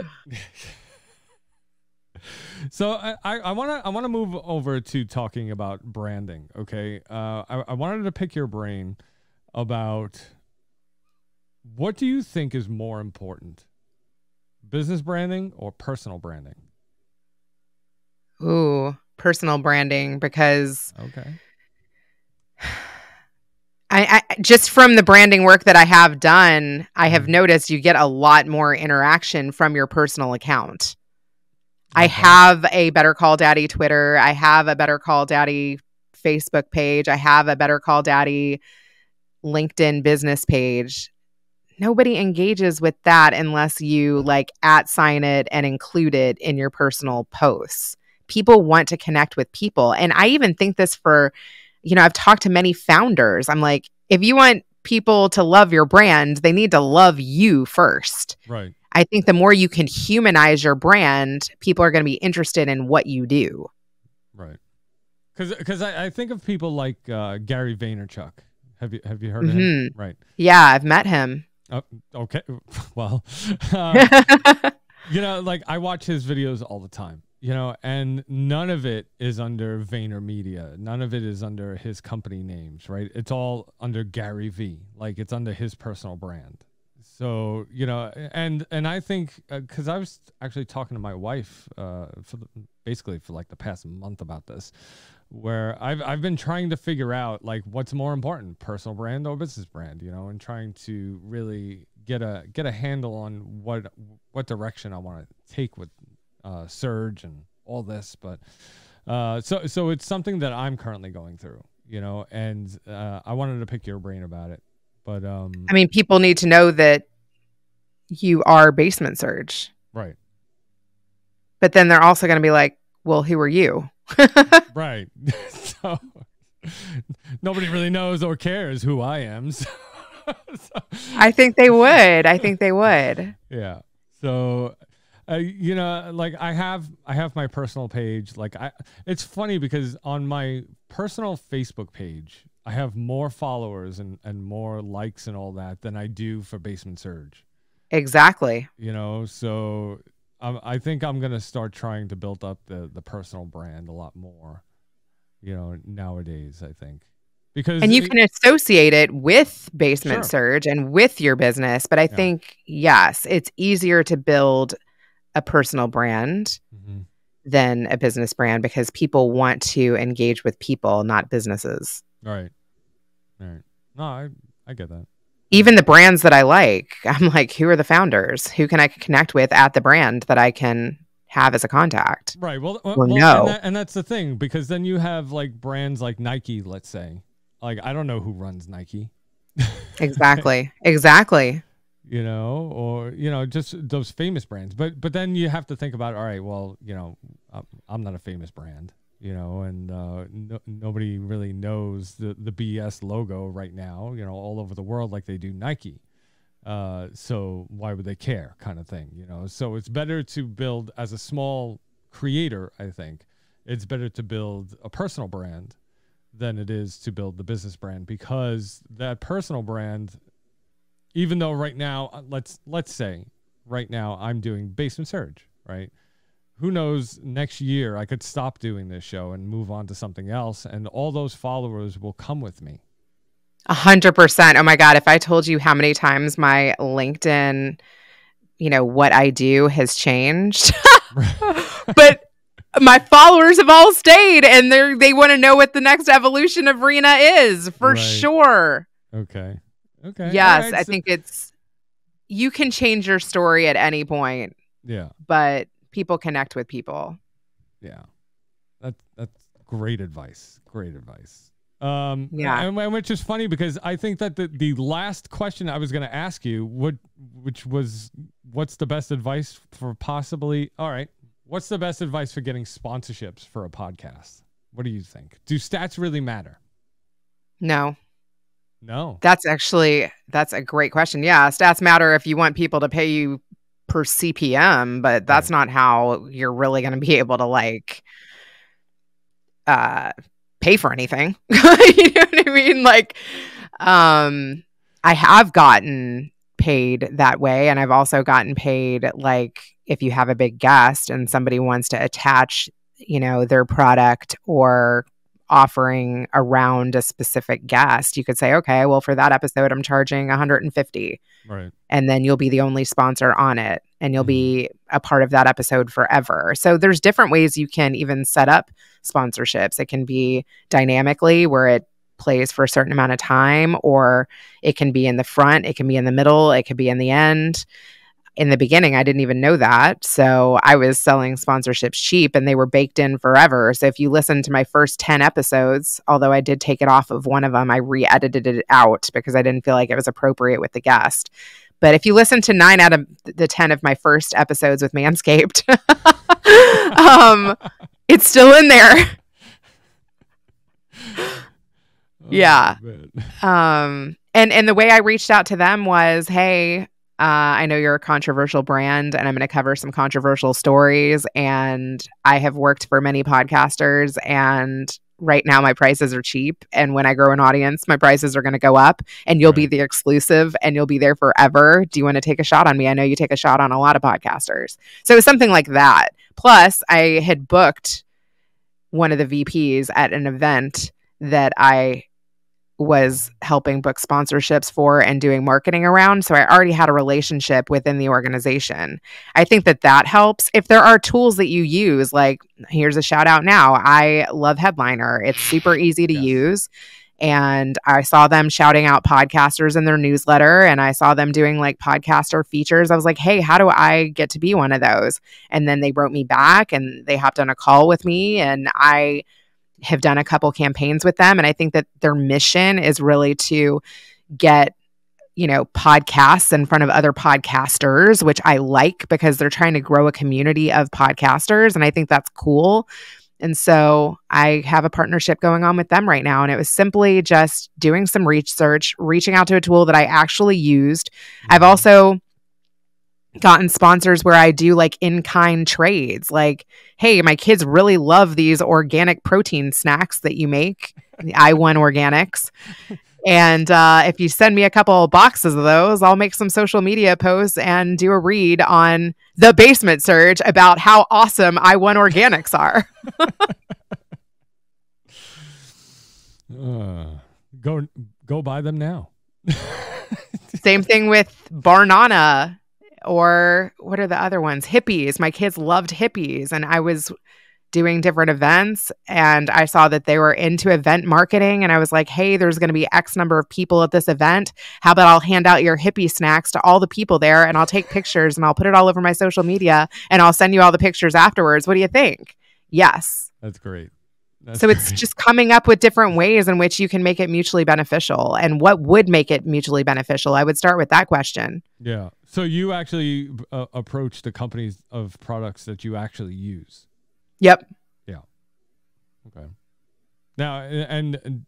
So I want to move over to talking about branding. Okay. I wanted to pick your brain about, what do you think is more important? Business branding or personal branding? Ooh, personal branding, because okay, I just from the branding work that I have done, I have noticed you get a lot more interaction from your personal account. Okay. I have a Better Call Daddy Twitter. I have a Better Call Daddy Facebook page. I have a Better Call Daddy LinkedIn business page. Nobody engages with that unless you like @ it and include it in your personal posts. People want to connect with people. And I even think this for, you know, I've talked to many founders. I'm like, if you want people to love your brand, they need to love you first. Right. I think the more you can humanize your brand, people are going to be interested in what you do. Right. Because I think of people like Gary Vaynerchuk. Have you heard of him? Right. Yeah, I've met him. Okay. Well, you know, like I watch his videos all the time, you know, and none of it is under VaynerMedia. None of it is under his company names, right? It's all under Gary V. Like it's under his personal brand. So, you know, and I think, cause I was actually talking to my wife, for the, basically for like the past month about this, where I've been trying to figure out like what's more important, personal brand or business brand, you know, and trying to really get a handle on what direction I want to take with Surge and all this. But so it's something that I'm currently going through, you know, and I wanted to pick your brain about it. But I mean, people need to know that you are Basement Surge. Right. But then they're also going to be like, well, who are you? Right. So nobody really knows or cares who I am. So, I think they would. I think they would. Yeah. So, you know, like I have my personal page. Like it's funny because on my personal Facebook page, I have more followers and more likes and all that than I do for Basement Surge. Exactly. You know, so I think I'm going to start trying to build up the personal brand a lot more, you know, nowadays, I think. Because and you can associate it with Basement Surge and with your business. But I think, yes, it's easier to build a personal brand than a business brand because people want to engage with people, not businesses. Right. All right. No, I get that. Even the brands that I like, I'm like, who are the founders? Who can I connect with at the brand that I can have as a contact? Right. Well no. And that's the thing, because then you have like brands like Nike, let's say. Like, I don't know who runs Nike. Exactly. Exactly. You know, or, you know, just those famous brands. But then you have to think about, all right, well, you know, I'm not a famous brand. You know, and nobody really knows the BS logo right now, you know, all over the world like they do Nike. So why would they care kind of thing, you know? So it's better to build as a small creator, I think. It's better to build a personal brand than it is to build the business brand, because that personal brand, even though right now, let's say right now I'm doing Basement Surge, right? Who knows, next year I could stop doing this show and move on to something else. And all those followers will come with me. 100%. Oh my God. If I told you how many times my LinkedIn, you know, what I do has changed, but my followers have all stayed and they want to know what the next evolution of Reena is for sure. Okay. Okay. Yes. Right. I think it's, you can change your story at any point. Yeah. But people connect with people. Yeah. That's great advice. Great advice. Yeah. And which is funny because I think that the last question I was going to ask you, which was, what's the best advice for possibly, all right, what's the best advice for getting sponsorships for a podcast? What do you think? Do stats really matter? No. No. That's a great question. Yeah. Stats matter if you want people to pay you per CPM, but that's not how you're really going to be able to like pay for anything. You know what I mean? Like I have gotten paid that way, and I've also gotten paid like if you have a big guest and somebody wants to attach, you know, their product or offering around a specific guest, you could say, okay, well, for that episode, I'm charging $150. Right. And then you'll be the only sponsor on it, and you'll be a part of that episode forever. So there's different ways you can even set up sponsorships. It can be dynamically where it plays for a certain amount of time, or it can be in the front, it can be in the middle, it could be in the end. In the beginning, I didn't even know that. So I was selling sponsorships cheap, and they were baked in forever. So if you listen to my first 10 episodes, although I did take it off of one of them, I re-edited it out because I didn't feel like it was appropriate with the guest. But if you listen to 9 out of the 10 of my first episodes with Manscaped, it's still in there. Yeah. And the way I reached out to them was, hey, I know you're a controversial brand, and I'm going to cover some controversial stories. And I have worked for many podcasters, and right now my prices are cheap. And when I grow an audience, my prices are going to go up, and you'll be the exclusive, and you'll be there forever. Do you want to take a shot on me? I know you take a shot on a lot of podcasters. So it was something like that. Plus, I had booked one of the VPs at an event that I was helping book sponsorships for and doing marketing around. So I already had a relationship within the organization. I think that that helps. If there are tools that you use, like here's a shout out now. I love Headliner. It's super easy to use. And I saw them shouting out podcasters in their newsletter, and I saw them doing like podcaster features. I was like, hey, how do I get to be one of those? And then they wrote me back and they hopped on a call with me, and I have done a couple campaigns with them. And I think that their mission is really to get, you know, podcasts in front of other podcasters, which I like because they're trying to grow a community of podcasters. And I think that's cool. And so I have a partnership going on with them right now. And it was simply just doing some research, reaching out to a tool that I actually used. I've also gotten sponsors where I do like in-kind trades. Like, hey, my kids really love these organic protein snacks that you make, the I1 organics. And if you send me a couple boxes of those, I'll make some social media posts and do a read on The Basement Surge about how awesome I1 organics are. Go buy them now. Same thing with Barnana, or what are the other ones? Hippies. My kids loved Hippies, and I was doing different events, and I saw that they were into event marketing, and I was like, hey, there's going to be X number of people at this event. How about I'll hand out your hippie snacks to all the people there, and I'll take pictures, and I'll put it all over my social media, and I'll send you all the pictures afterwards. What do you think? Yes. That's great. It's just coming up with different ways in which you can make it mutually beneficial. And what would make it mutually beneficial? I would start with that question. Yeah. So you actually approach the companies of products that you actually use. Yep. Yeah. Okay. Now, and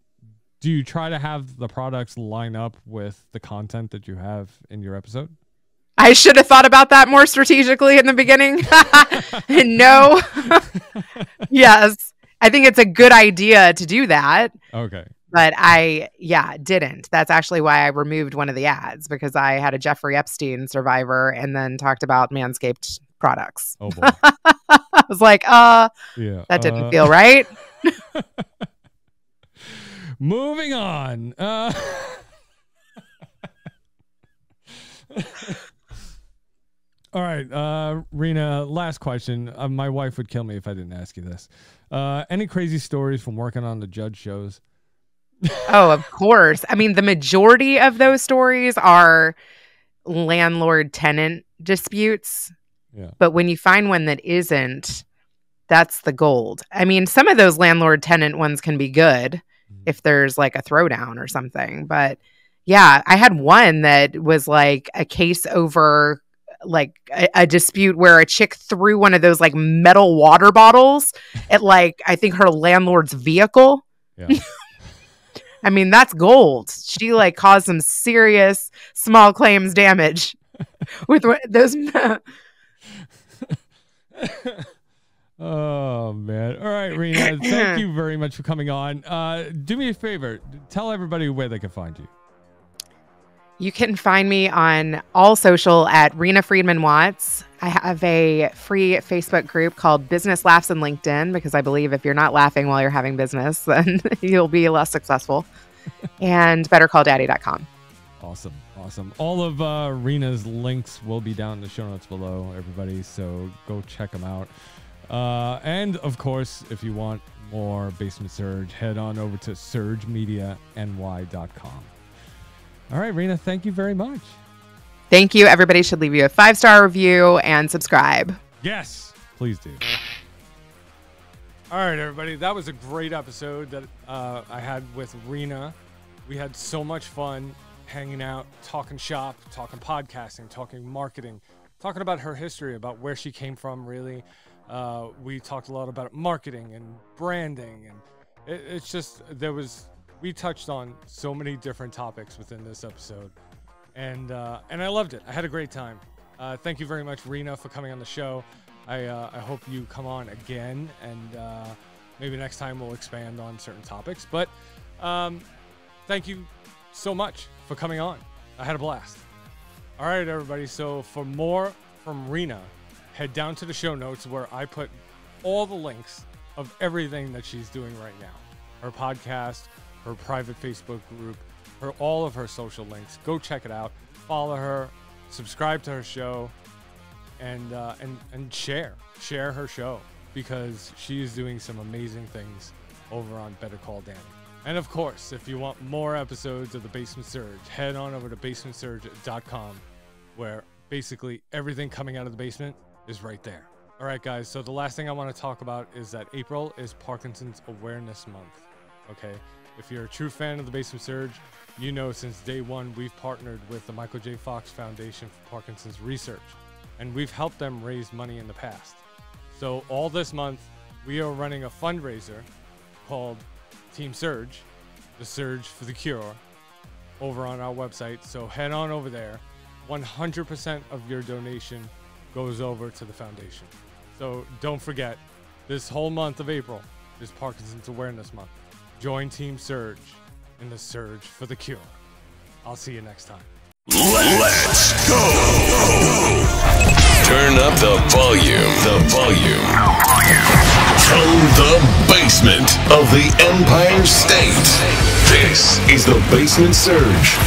do you try to have the products line up with the content that you have in your episode? I should have thought about that more strategically in the beginning. No. Yes. I think it's a good idea to do that. Okay. But I didn't. That's actually why I removed one of the ads, because I had a Jeffrey Epstein survivor and then talked about Manscaped products. Oh boy. I was like, that didn't feel right. Moving on. All right, Reena, last question. My wife would kill me if I didn't ask you this. Any crazy stories from working on the judge shows? Oh, of course. I mean, the majority of those stories are landlord-tenant disputes. Yeah. But when you find one that isn't, that's the gold. I mean, some of those landlord-tenant ones can be good if there's like a throwdown or something. But yeah, I had one that was like a case over like a dispute where a chick threw one of those like metal water bottles at like, I think her landlord's vehicle. Yeah. I mean, that's gold. She like caused some serious small claims damage with those. Oh man. All right, Reena, thank you very much for coming on. Do me a favor, tell everybody where they can find you. You can find me on all social at Reena Friedman Watts. I have a free Facebook group called Business Laughs in LinkedIn, because I believe if you're not laughing while you're having business, then you'll be less successful. And bettercalldaddy.com. Awesome. Awesome. All of Reena's links will be down in the show notes below, everybody. So go check them out. And of course, if you want more Basement Surge, head on over to surgemediany.com. All right, Reena, thank you very much. Thank you. Everybody should leave you a 5-star review and subscribe. Yes, please do. All right, everybody. That was a great episode that I had with Reena. We had so much fun hanging out, talking shop, talking podcasting, talking marketing, talking about her history, about where she came from, really. We talked a lot about marketing and branding. And it's just, we touched on so many different topics within this episode, and I loved it. I had a great time. Thank you very much, Reena, for coming on the show. I hope you come on again, and maybe next time we'll expand on certain topics. But thank you so much for coming on. I had a blast. All right, everybody. So for more from Reena, head down to the show notes where I put all the links of everything that she's doing right now. Her podcast, her private Facebook group, her all of her social links. Go check it out. Follow her, subscribe to her show, and share her show, because she is doing some amazing things over on Better Call Daddy. And of course, if you want more episodes of The Basement Surge, head on over to basementsurge.com, where basically everything coming out of the basement is right there. All right, guys, so the last thing I want to talk about is that April is Parkinson's Awareness Month, okay? If you're a true fan of The Basement Surge, you know since day one we've partnered with the Michael J. Fox Foundation for Parkinson's Research, and we've helped them raise money in the past. So all this month, we are running a fundraiser called Team Surge, the Surge for the Cure, over on our website. So head on over there. 100% of your donation goes over to the foundation. So don't forget, this whole month of April is Parkinson's Awareness Month. Join Team Surge in the Surge for the Cure. I'll see you next time. Let's go! Turn up the volume, From the basement of the Empire State, this is The Basement Surge.